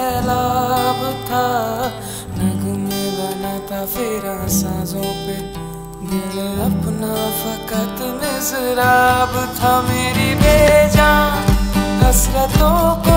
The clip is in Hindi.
सैलाब था, नगमे बना था फिरा सांसों पे, दिल अपना फकत में ज़राब था। मेरी बेजान हसरतों